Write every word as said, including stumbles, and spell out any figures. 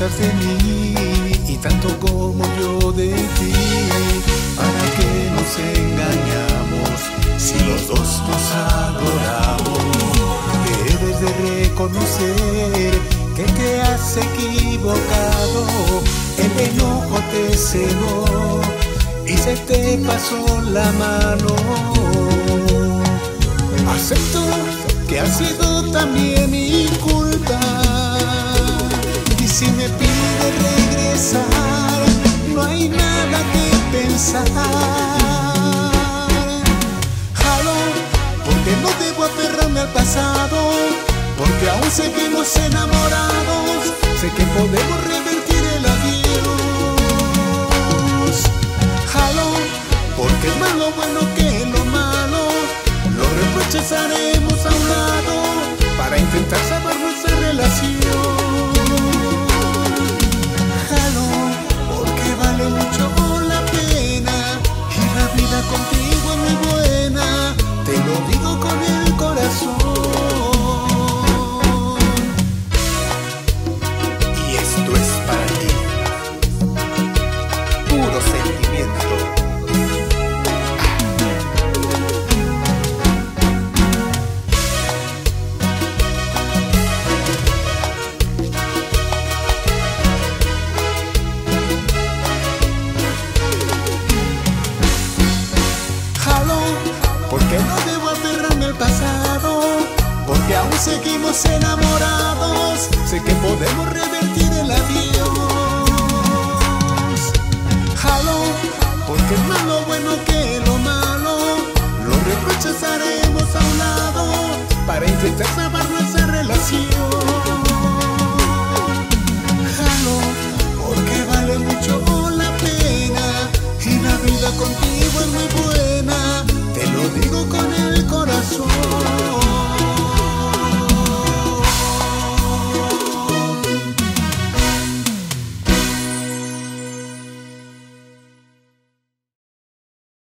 necesitas de mí y tanto como yo de ti. ¿Para qué nos engañamos si los dos nos adoramos? Debes de reconocer que te has equivocado. El enojo te cegó y se te pasó la mano. Acepto que ha sido también mi culpa, y si me pide regresar, no hay nada que pensar. Jalo, porque no debo aferrarme al pasado, porque aún seguimos enamorados, sé que podemos revertir el adiós. Jalo, porque es más lo bueno que lo malo, lo reprocharemos a un lado para intentar salvar nuestra relación. Jalo, porque vale mucho la pena y la vida contigo es muy buena, te lo digo con el corazón. Y esto es para ti, puro sentimiento. Porque no debo aferrarme al pasado, porque aún seguimos enamorados, sé que podemos revertir.